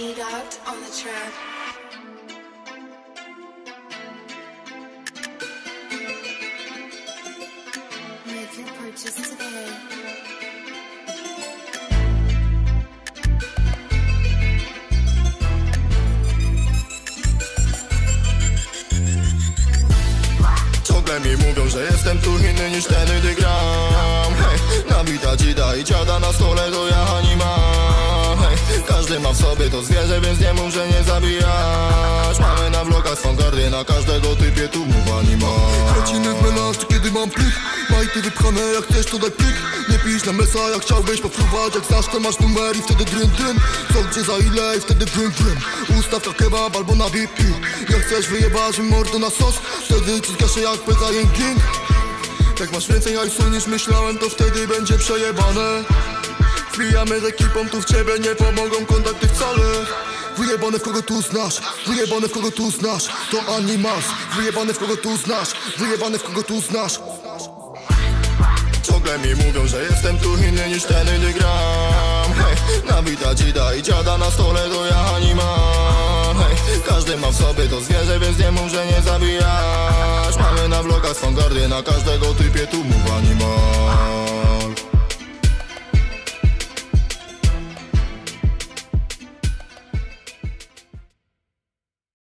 P-Dot on the track. Ciągle mi mówią, że jestem tu inny niż ten, gdy gram. Hej, nabita dzida i dziada na stole to ja ani mam. Hej, każdy ma w sobie to zwierzę, więc nie mów, że nie zabijasz. Mamy na vlogach swą gardię, na każdego typie tu mów ani mam. Kreciny w melanż, kiedy mam plik. Majty wypchane, jak chcesz to daj plik. Nie pisz na mesa, jak chciałbyś pofruwać. Jak znasz to masz numer i wtedy dryn dryn. Co gdzie za ile i wtedy dryn dryn. Ustaw to kebab albo na VIP. Jak chcesz wyjebać mi mordę na sos, wtedy ci zgaszę jak pytaję king. Jak masz więcej hajsu niż myślałem, to wtedy będzie przejebane. Wbijamy z ekipą, tu w ciebie nie pomogą kontakty wcale. Wyjebane w kogo tu znasz, wyjebane w kogo tu znasz, to animals. Wyjebane w kogo tu znasz, wyjebane w kogo tu znasz. Ciągle mi mówią, że jestem tu inny niż ten, gdy gram. Hej, nabita dzida i dziada na stole to ja ani mam. Hej, każdy ma w sobie to zwierzę, więc nie mów, że nie zabijasz. Mamy na vlogach swą gardię, na każdego typie tu mów ani